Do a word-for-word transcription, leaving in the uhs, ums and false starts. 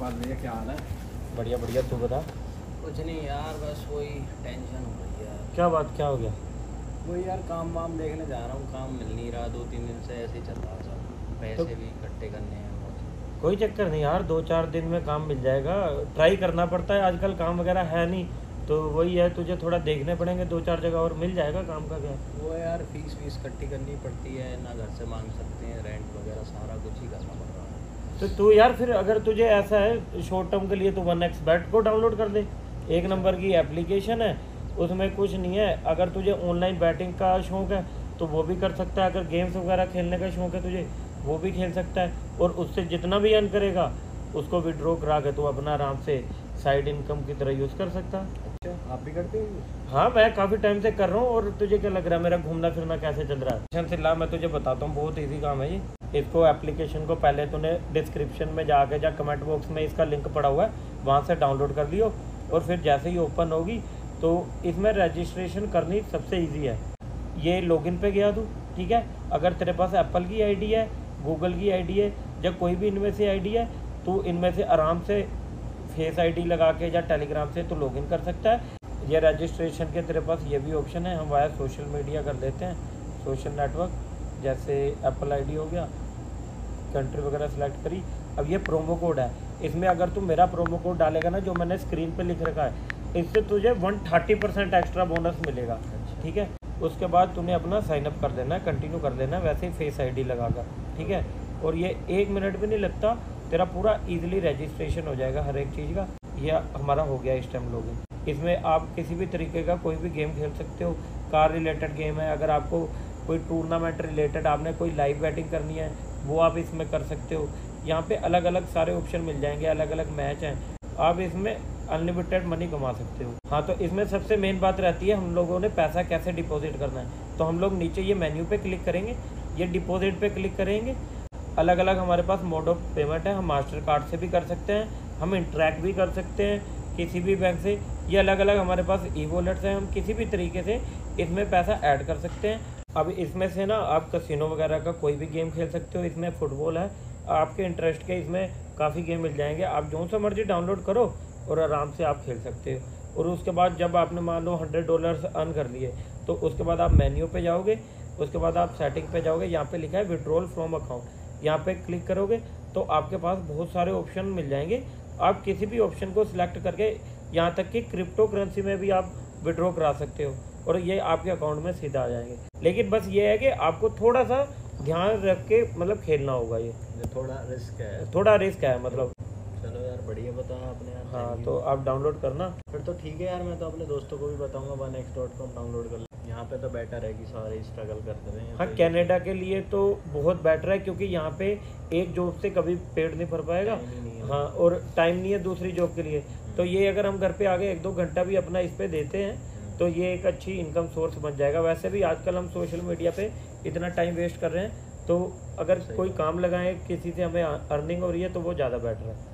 पास भैया क्या हाल है? बढ़िया बढ़िया, तू बता। कुछ नहीं यार, बस वही टेंशन हो गई यार। क्या बात, क्या हो गया? वही यार काम वाम देखने जा रहा हूँ, काम मिल नहीं रहा, दो तीन दिन से ऐसे ही चल रहा था। पैसे तो भी इकट्ठे करने हैं। कोई चक्कर नहीं यार, दो चार दिन में काम मिल जाएगा, ट्राई करना पड़ता है। आजकल काम वगैरह है नहीं, तो वही है, तुझे थोड़ा देखने पड़ेंगे दो चार जगह और, मिल जाएगा काम का। क्या वो यार फीस फीस इकट्ठी करनी पड़ती है ना, घर से मांग सकते हैं, रेंट वगैरह सारा कुछ ही करना पड़ता है। तो तू यार फिर अगर तुझे ऐसा है शॉर्ट टर्म के लिए तो वन एक्स बेट को डाउनलोड कर दे। एक नंबर की एप्लीकेशन है, उसमें कुछ नहीं है। अगर तुझे ऑनलाइन बैटिंग का शौक़ है तो वो भी कर सकता है, अगर गेम्स वगैरह खेलने का शौक़ है तुझे वो भी खेल सकता है, और उससे जितना भी अर्न करेगा उसको विड्रॉ करा के तो अपना आराम से साइड इनकम की तरह यूज़ कर सकता है। अच्छा, आप भी करते हो? हाँ, मैं काफ़ी टाइम से कर रहा हूँ। और तुझे क्या लग रहा है मेरा घूमना फिरना कैसे चल रहा है? टेंशन से ला, मैं तुझे बताता हूँ, बहुत ईजी काम है ये। इसको एप्लीकेशन को पहले तूने डिस्क्रिप्शन में जाके जा कमेंट बॉक्स में इसका लिंक पड़ा हुआ है, वहाँ से डाउनलोड कर लियो। और फिर जैसे ही ओपन होगी तो इसमें रजिस्ट्रेशन करनी सबसे इजी है। ये लॉगिन पे गया तू, ठीक है? अगर तेरे पास एप्पल की आईडी है, गूगल की आईडी है, या कोई भी इनमें से आईडी है, तो इनमें से आराम से फेस आईडी लगा के या टेलीग्राम से तो लॉगिन कर सकता है। यह रजिस्ट्रेशन के तेरे पास ये भी ऑप्शन है, हम वाया सोशल मीडिया कर देते हैं, सोशल नेटवर्क, जैसे एप्पल आईडी हो गया, कंट्री वगैरह सेलेक्ट करी। अब ये प्रोमो कोड है, इसमें अगर तू मेरा प्रोमो कोड डालेगा ना, जो मैंने स्क्रीन पे लिख रखा है, इससे तुझे एक सौ तीस परसेंट एक्स्ट्रा बोनस मिलेगा। ठीक है, उसके बाद तूने अपना साइन अप कर देना है, कंटिन्यू कर देना है, वैसे ही फेस आईडी लगाकर। ठीक है, और ये एक मिनट भी नहीं लगता, तेरा पूरा ईजिली रजिस्ट्रेशन हो जाएगा हर एक चीज़ का। यह हमारा हो गया इस टाइम लॉगिन। इसमें आप किसी भी तरीके का कोई भी गेम खेल सकते हो, कार रिलेटेड गेम है, अगर आपको कोई टूर्नामेंट रिलेटेड, आपने कोई लाइव बैटिंग करनी है वो आप इसमें कर सकते हो। यहाँ पे अलग अलग सारे ऑप्शन मिल जाएंगे, अलग अलग मैच हैं, आप इसमें अनलिमिटेड मनी कमा सकते हो। हाँ, तो इसमें सबसे मेन बात रहती है हम लोगों ने पैसा कैसे डिपॉजिट करना है। तो हम लोग नीचे ये मेन्यू पे क्लिक करेंगे, ये डिपॉजिट पे क्लिक करेंगे। अलग अलग हमारे पास मोड ऑफ पेमेंट है, हम मास्टर कार्ड से भी कर सकते हैं, हम इंट्रैक्ट भी कर सकते हैं किसी भी बैंक से, ये अलग अलग हमारे पास ई वॉलेट्स हैं, हम किसी भी तरीके से इसमें पैसा ऐड कर सकते हैं। अब इसमें से ना आप कसिनो वगैरह का कोई भी गेम खेल सकते हो, इसमें फुटबॉल है, आपके इंटरेस्ट के इसमें काफ़ी गेम मिल जाएंगे, आप जो सा मर्जी डाउनलोड करो और आराम से आप खेल सकते हो। और उसके बाद जब आपने मान लो हंड्रेड डॉलर्स अर्न कर लिए तो उसके बाद आप मेन्यू पे जाओगे, उसके बाद आप सेटिंग पे जाओगे, यहाँ पे लिखा है विड्रॉल फ्रॉम अकाउंट, यहाँ पे क्लिक करोगे तो आपके पास बहुत सारे ऑप्शन मिल जाएंगे, आप किसी भी ऑप्शन को सिलेक्ट करके यहाँ तक कि क्रिप्टो करेंसी में भी आप विड्रॉ करा सकते हो और ये आपके अकाउंट में सीधा आ जाएंगे। लेकिन बस ये है कि आपको थोड़ा सा ध्यान रख के मतलब खेलना होगा, ये थोड़ा रिस्क है, थोड़ा रिस्क है मतलब। चलो यार बढ़िया बताना आपने यार। हाँ, तो आप डाउनलोड करना फिर तो ठीक है यार, मैं तो अपने दोस्तों को भी बताऊंगा one x dot com download कर ले, यहाँ पे तो बेटर है कि सारे स्ट्रगल करते हैं। हाँ, कैनेडा के लिए तो बहुत बेटर है क्योंकि यहाँ पे एक जॉब से कभी पेट नहीं भर पाएगा। हाँ, और टाइम नहीं है दूसरी जॉब के लिए, तो ये अगर हम घर पे आगे एक दो घंटा भी अपना इस पर देते हैं तो ये एक अच्छी इनकम सोर्स बन जाएगा। वैसे भी आजकल हम सोशल मीडिया पे इतना टाइम वेस्ट कर रहे हैं, तो अगर कोई काम लगाएं किसी से हमें अर्निंग हो रही है तो वो ज़्यादा बेटर है।